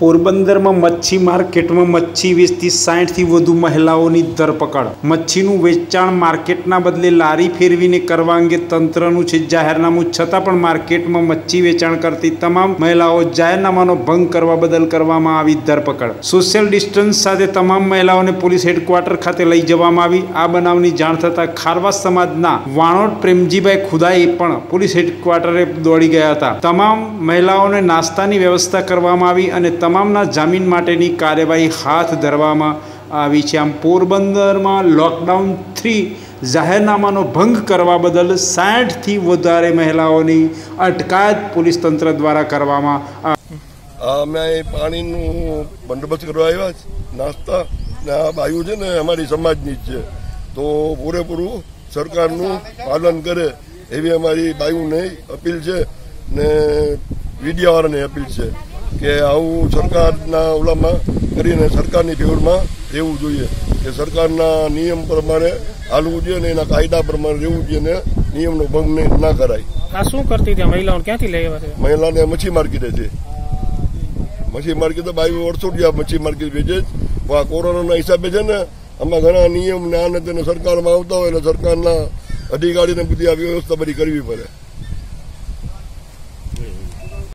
પોરબંદરમાં મચ્છી માર્કેટમાં મચ્છી વેચતી 60થી વધુ મહિલાઓની ધરપકડ. મચ્છીનું વેચાણ માર્કેટના બદલે લારી ફેરવીને કરવા અંગે તંત્રનું છે જાહેરનામું, છતાં પણ માર્કેટમાં મચ્છી વેચાણ કરતી તમામ મહિલાઓ જાહેરનામાનો ભંગ કરવા બદલ કરવામાં આવી ધરપકડ. સોશિયલ ડિસ્ટન્સ સાથે તમામ મહિલાઓને પોલીસ હેડક્વાર્ટર ખાતે લઈ જવામાં આવી. આ બનાવની જાણ થતાં ખારવા સમાજના વાણોટ પ્રેમજીભાઈ ખુદાઈ પણ પોલીસ હેડક્વાર્ટરે દોડી ગયા હતા. તમામ મહિલાઓને નાસ્તાની વ્યવસ્થા કરવામાં આવી અને તમામના જામીન માટેની કાર્યવાહી હાથ ધરવામાં આવી છે. આમ પોરબંદરમાં લોકડાઉન 3 જાહેરનામાનો ભંગ કરવા બદલ 60થી વધારે મહિલાઓની અટકાયત પોલીસ તંત્ર દ્વારા કરવામાં આવી. અમે પાણીનું બંદોબસ્ત કરવા આવ્યા છે, નાસ્તા આ બાયું છે ને અમારી સમાજની જ છે, તો પૂરેપૂરું સરકારનું પાલન કરે એવી અમારી બાયુને અપીલ છે ને મીડિયાવાળાને અપીલ છે કે આવું સરકારના ઓલામાં કરીને સરકારની ફેવરમાં રહેવું જોઈએ, કે સરકારના નિયમ પ્રમાણે હાલવું જોઈએ ને એના કાયદા પ્રમાણે રહેવું જોઈએ ને નિયમનો ભંગ ના કરાય. આ શું કરતી હતી મહિલાઓને ક્યાંથી લઈ આવ્યા છે? મહિલાને મચ્છી માર્કેટે છે, મચ્છી માર્કેટ બાઈ વર્ષોડિયા મચ્છી માર્કેટ વેચે છે. આ કોરોનાના હિસાબે છે ને આમાં ઘણા નિયમ ને આને તેને સરકારમાં આવતા હોય એટલે સરકારના અધિકારીને બધી આ વ્યવસ્થા બધી કરવી પડે.